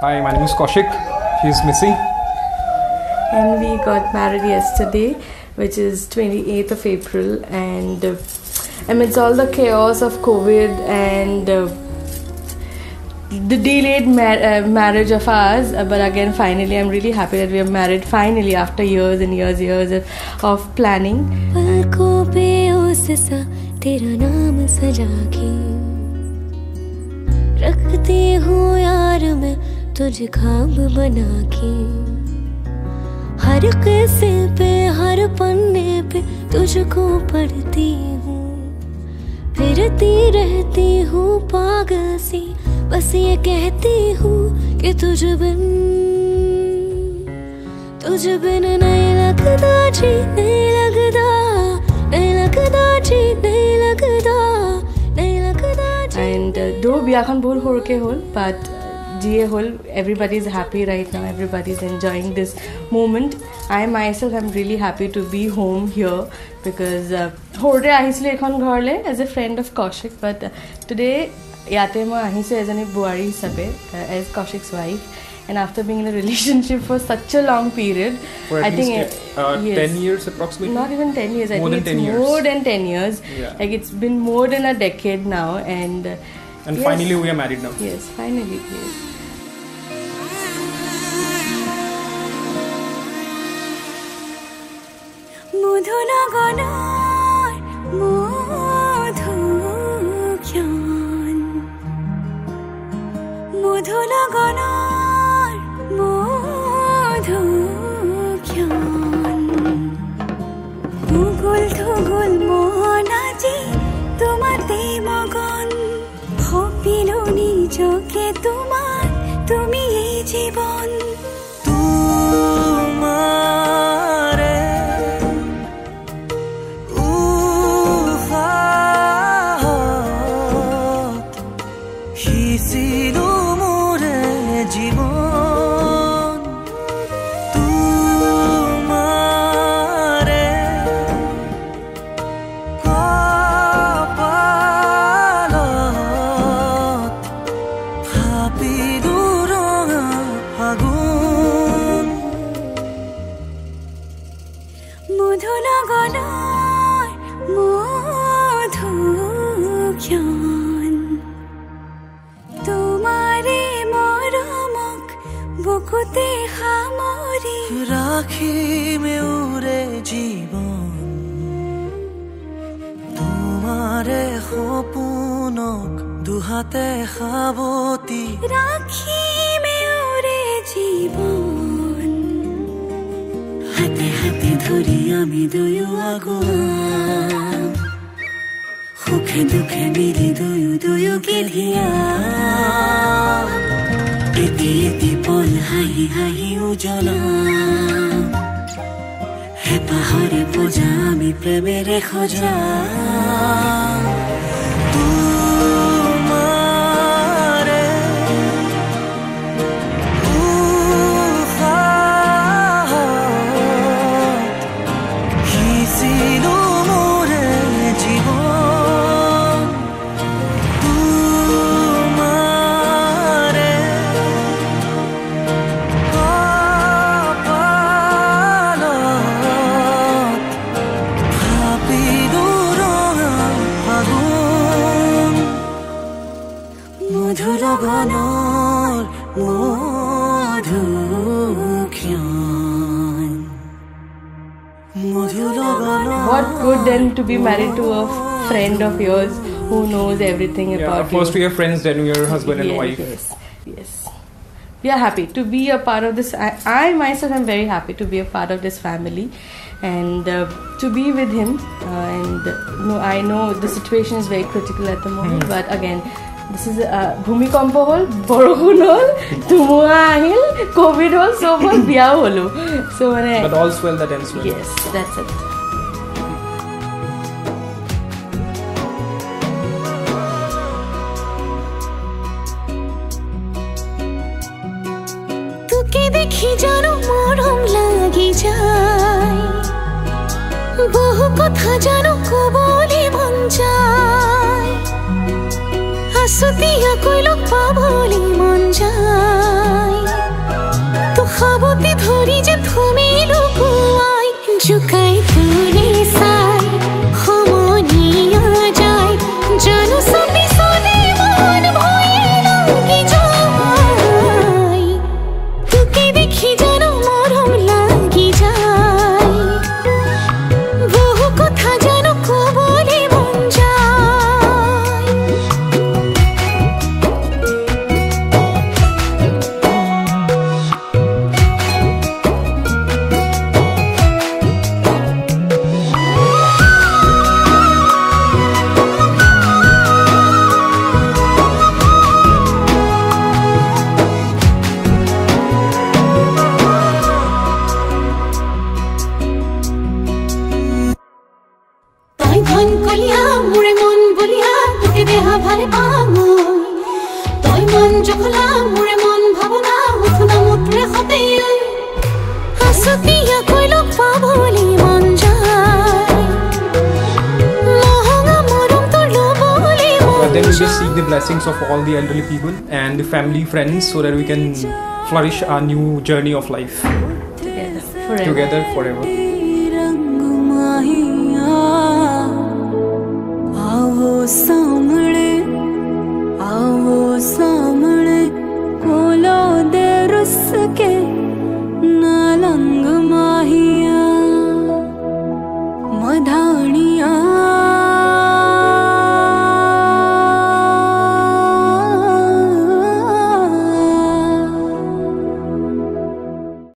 Hi, my name is Kaushik. She is Missy. And we got married yesterday, which is 28th of April. And amidst all the chaos of COVID and the delayed marriage of ours, but again, finally, I'm really happy that we are married finally after years and years of planning. रखती हूँ यार मैं तुझे ख्वाब बना के, हर किस्से पे हर पन्ने पे तुझको पढ़ती हूँ, फिरती रहती हूँ पागल सी, बस ये कहती हूँ कि तुझ बिन नहीं लगता जी नहीं लगता नहीं लगता जी नहीं लगता। And though we are on board for the whole, but the whole everybody is happy right now. Everybody is enjoying this moment. I myself am really happy to be home here because today I actually came home as a friend of Kaushik, but today Yatema Ahise as an Buari Sabe as Kaushik's wife. And after being in a relationship for such a long period, for I think yes, 10 years approximately. Not even 10 years. More than 10 years. Yeah. Like it's been more than a decade now, and yes, finally we are married now. Yes, finally. Yes. জীবন তোমারে উহাত হিসিলো মোরে জীবন তোমারে কপালত ভাবিলো মধু লগনৰ মধু ক্ষণ তোমাৰে মৰমক বুকুতে সামৰি ৰাখিম ওৰে জীৱন তোমাৰে সপোনক দুহাতে সাৱতি ৰাখিম ওৰে জীৱন হাতে হাতে ধৰি আমি দুয়ো আগুৱাম সুখে দুখে মিলি দুয়ো দুয়োকে ধিয়াম এটি এটি পল হাঁহি হাঁহি উজলাম হে পাহৰে পূজা আমি প্ৰেমেৰে খোজাম মধুলগনৰ মধুক্ষণ মধুলগনৰ। What good then to be married to a friend of yours who knows everything about you? First we are friends, then we are husband and wife. Yes. We are happy to be a part of this. I myself am very happy to be a part of this family and to be with him. And I know the situation is very critical at the moment, but again, this is ভূমিকম্প হল, বৰষুণ হল, ধুমুহা Ahil, Covid হল, সব বিয়া হলো, so মানে but all swell that ends well. Yes, that's it. তোকে দেখি জানো মরম লাগি যায়, বহু কথা জানো কবলে মন যায়, সুতিয়া কইলো পাবলি মন যায়। झुकाई तूने साय हमोनी आ जाए जानो सभी सोने मान भोये लगी जाए तू के देखी जानो मोर हम लगी जाए बहु को था जानो को बोले मन जाए Then we just seek the blessings of all the elderly people and the family, friends, so that we can flourish our new journey of life together forever. Together forever. सामने खोलो दे रुस के ना लंग